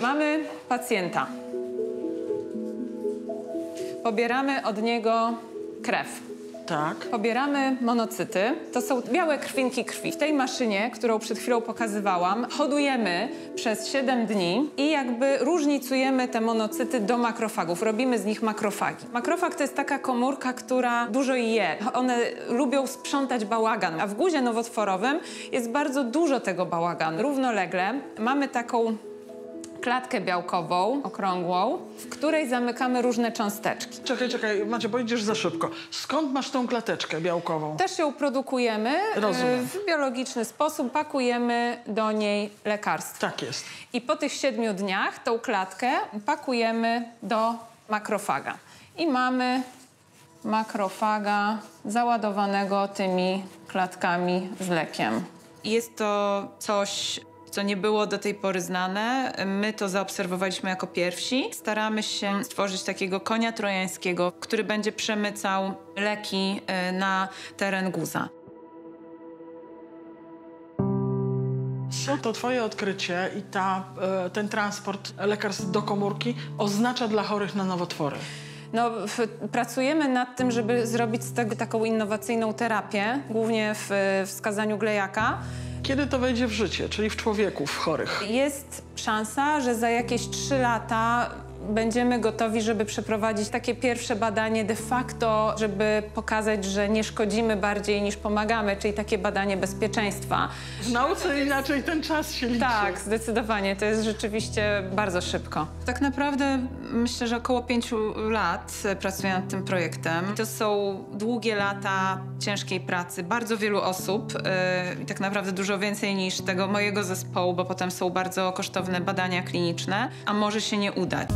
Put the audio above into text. Mamy pacjenta. Pobieramy od niego krew. Tak. Pobieramy monocyty. To są białe krwinki krwi. W tej maszynie, którą przed chwilą pokazywałam, hodujemy przez 7 dni i jakby różnicujemy te monocyty do makrofagów. Robimy z nich makrofagi. Makrofag to jest taka komórka, która dużo je. One lubią sprzątać bałagan, a w guzie nowotworowym jest bardzo dużo tego bałaganu. Równolegle mamy taką klatkę białkową, okrągłą, w której zamykamy różne cząsteczki. Czekaj, Macie, bo idziesz za szybko. Skąd masz tą klateczkę białkową? Też ją produkujemy. Rozumiem. W biologiczny sposób, pakujemy do niej lekarstwo. Tak jest. I po tych 7 dniach tą klatkę pakujemy do makrofaga. I mamy makrofaga załadowanego tymi klatkami z lekiem. Jest to coś, co nie było do tej pory znane. My to zaobserwowaliśmy jako pierwsi. Staramy się stworzyć takiego konia trojańskiego, który będzie przemycał leki na teren guza. To twoje odkrycie i ten transport lekarstw do komórki oznacza dla chorych na nowotwory? No, pracujemy nad tym, żeby zrobić z tego taką innowacyjną terapię, głównie w wskazaniu glejaka. Kiedy to wejdzie w życie, czyli w człowieku, w chorych? Jest szansa, że za jakieś 3 lata będziemy gotowi, żeby przeprowadzić takie pierwsze badanie de facto, żeby pokazać, że nie szkodzimy bardziej niż pomagamy, czyli takie badanie bezpieczeństwa. W nauce inaczej ten czas się liczy. Tak, zdecydowanie. To jest rzeczywiście bardzo szybko. Tak naprawdę myślę, że około 5 lat pracuję nad tym projektem. To są długie lata ciężkiej pracy bardzo wielu osób i tak naprawdę dużo więcej niż tego mojego zespołu, bo potem są bardzo kosztowne badania kliniczne, a może się nie udać.